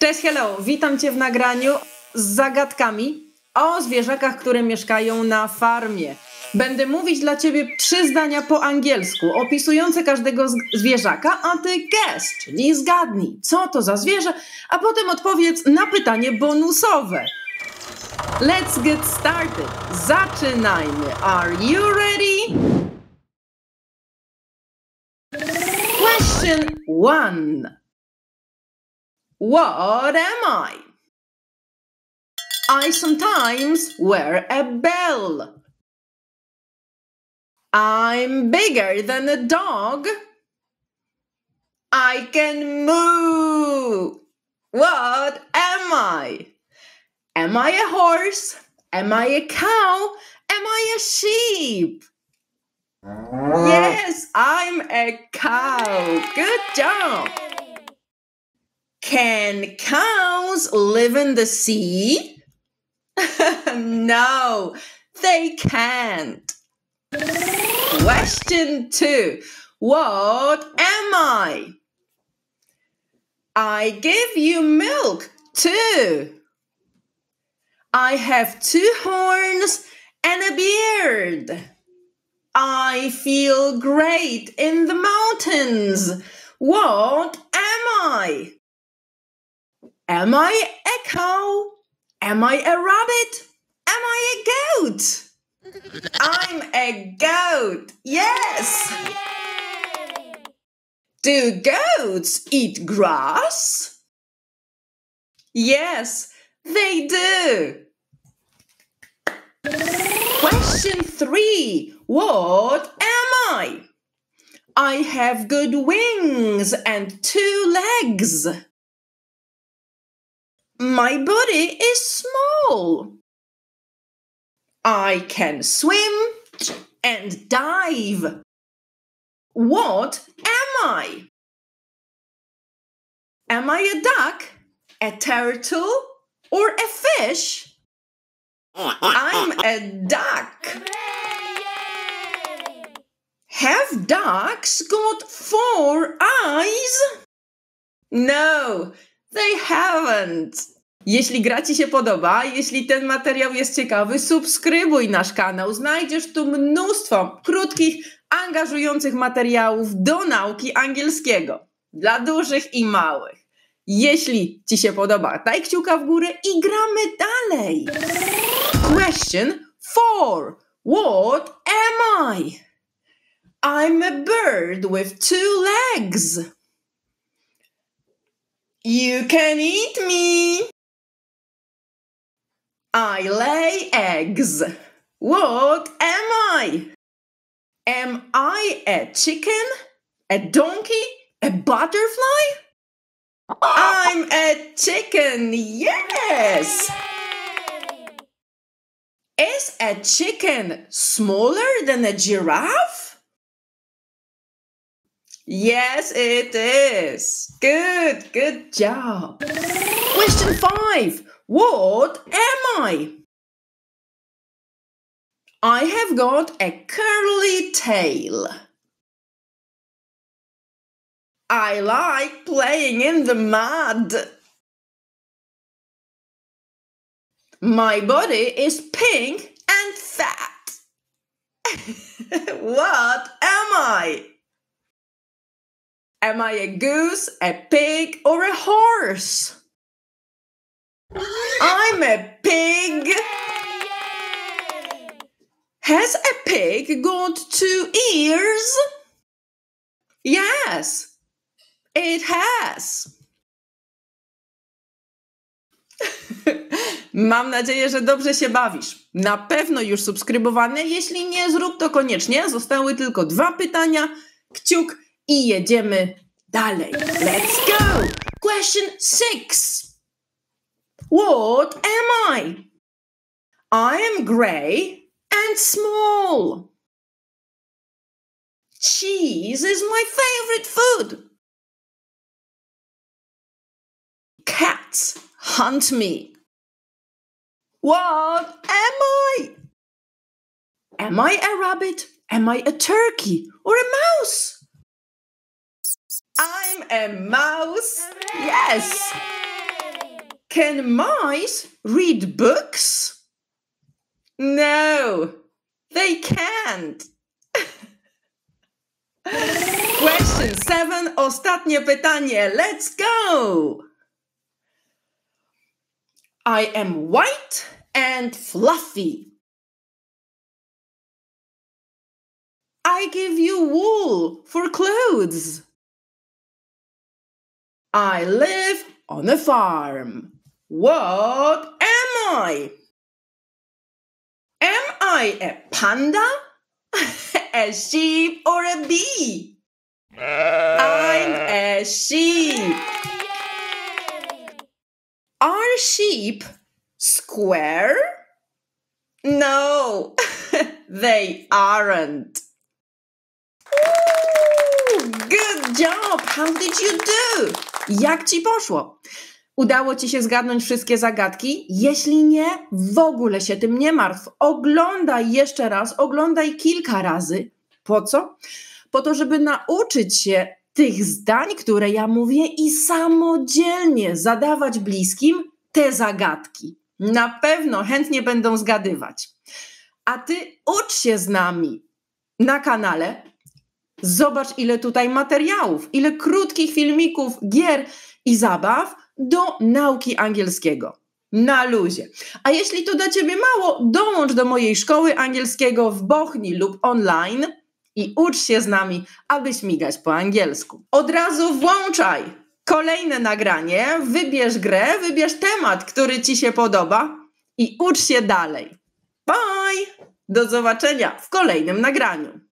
Cześć, hello! Witam Cię w nagraniu z zagadkami o zwierzakach, które mieszkają na farmie. Będę mówić dla Ciebie 3 zdania po angielsku, opisujące każdego zwierzaka, a Ty guess, czyli zgadnij, co to za zwierzę, a potem odpowiedz na pytanie bonusowe. Let's get started! Zaczynajmy! Are you ready? Question 1. What am I? I sometimes wear a bell. I'm bigger than a dog. I can moo. What am I? Am I a horse? Am I a cow? Am I a sheep? Yes, I'm a cow. Good job. Can cows live in the sea? No, they can't. Question 2. What am I? I give you milk too. I have 2 horns and a beard. I feel great in the mountains. What am I? Am I a cow? Am I a rabbit? Am I a goat? I'm a goat, yes! Yay! Do goats eat grass? Yes, they do! Question 3. What am I? I have good wings and 2 legs. My body is small. I can swim and dive. What am I? Am I a duck, a turtle, or a fish? I'm a duck. Have ducks got 4 eyes? No. They haven't. Jeśli gra Ci się podoba, jeśli ten materiał jest ciekawy, subskrybuj nasz kanał. Znajdziesz tu mnóstwo krótkich, angażujących materiałów do nauki angielskiego. Dla dużych i małych. Jeśli Ci się podoba, daj kciuka w górę i gramy dalej. Question 4. What am I? I'm a bird with 2 legs. You can eat me. I lay eggs. What am I? Am I a chicken, a donkey, a butterfly? I'm a chicken, yes! Is a chicken smaller than a giraffe? Yes, it is. Good job. Question 5. What am I? I have got a curly tail. I like playing in the mud. My body is pink and fat. What am I? Am I a goose, a pig, or a horse? I'm a pig! Has a pig got 2 ears? Yes, it has! Mam nadzieję, że dobrze się bawisz. Na pewno już subskrybowane. Jeśli nie, zrób to koniecznie. Zostały tylko 2 pytania. Kciuk. I jedziemy dalej. Let's go! Question 6. What am I? I am grey and small. Cheese is my favorite food. Cats hunt me. What am I? Am I a rabbit? Am I a turkey or a mouse? I'm a mouse. Yes. Can mice read books? No, they can't. Question 7, ostatnie pytanie. Let's go. I am white and fluffy. I give you wool for clothes. I live on a farm. What am I? Am I a panda, a sheep or a bee? I'm a sheep. Are sheep square? No, they aren't. Woo! Good job! How did you do? Jak ci poszło? Udało ci się zgadnąć wszystkie zagadki? Jeśli nie, w ogóle się tym nie martw. Oglądaj jeszcze raz, oglądaj kilka razy. Po co? Po to, żeby nauczyć się tych zdań, które ja mówię i samodzielnie zadawać bliskim te zagadki. Na pewno chętnie będą zgadywać. A ty ucz się z nami na kanale. Zobacz, ile tutaj materiałów, ile krótkich filmików, gier i zabaw do nauki angielskiego. Na luzie. A jeśli to dla Ciebie mało, dołącz do mojej szkoły angielskiego w Bochni lub online i ucz się z nami, aby śmigać po angielsku. Od razu włączaj kolejne nagranie, wybierz grę, wybierz temat, który Ci się podoba i ucz się dalej. Bye! Do zobaczenia w kolejnym nagraniu.